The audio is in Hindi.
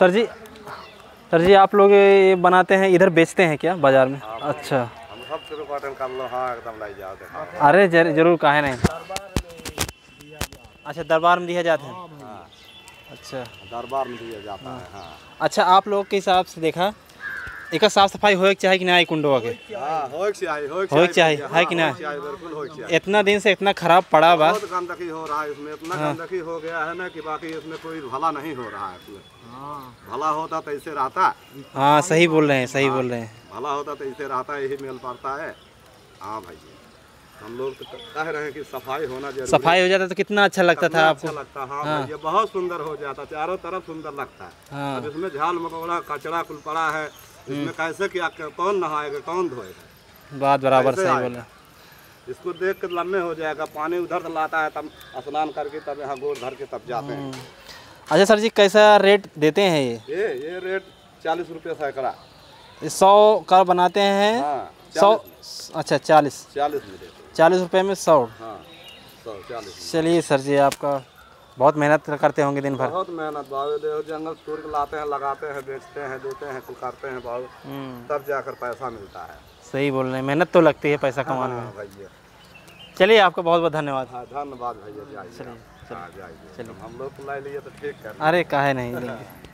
सर जी आप लोग ये बनाते हैं, इधर बेचते हैं क्या बाज़ार में? अच्छा, हम सब शुरू कॉटन काम लो। हाँ एकदम लाई जाते। अरे जरूर, काहे नहीं। अच्छा, दरबार में दिया जाता है। अच्छा, दरबार में दिया जाता है। हाँ। अच्छा, आप लोग के हिसाब से देखा एक साफ सफाई होए चाहिए कि नहीं? कुंडवा के होए चाहिए है कि नहीं? इतना दिन से इतना खराब पड़ा बा, बहुत गंदगी हो रहा है इसमें। इतना गंदगी हो गया है ना कि बाकी इसमें कोई भला नहीं हो रहा है। इसमें भला होता तो ऐसे रहता। हाँ, सही बोल रहे हैं, सही बोल रहे हैं। भला होता तो ऐसे रहता, यही मेल पड़ता है। हाँ भाई, हम लोग तो कह रहे हैं कि सफाई होना जरूरी। सफाई हो जाता तो कितना अच्छा लगता था आपको। अच्छा लगता। हाँ, हाँ। ये बहुत सुंदर हो जाता, चारों तरफ सुंदर लगता है। हाँ। अब इसमें झाल मकोड़ा कचरा कुल पड़ा है, इसमें कैसे क्या कौन नहाएगा कौन धोएगा? बात बराबर सही बोला। इसको देख कर लम्बे हो जाएगा। पानी उधर से लाता है, तब स्नान करके, तब यहाँ गोद भर के तब जाते हैं। अच्छा सर जी, कैसा रेट देते हैं ये? रेट 40 रुपये सैकड़ा। 100 का बनाते हैं। 100। अच्छा, 40 रुपये में 100। हाँ, 140। चलिए सर जी, आपका बहुत मेहनत करते होंगे दिन भर। बहुत मेहनत, बहुत जंगल तोड़ के लाते हैं, लगाते हैं, बेचते हैं, देते हैं, करते हैं बहुत, तब जाकर पैसा मिलता है। सही बोल रहे हैं, मेहनत तो लगती है पैसा कमाने में। भैया चलिए, आपका बहुत बहुत धन्यवाद। हाँ, धन्यवाद भैया। चलिए, हम लोग तो ला लिए तो ठीक है। अरे काहे नहीं।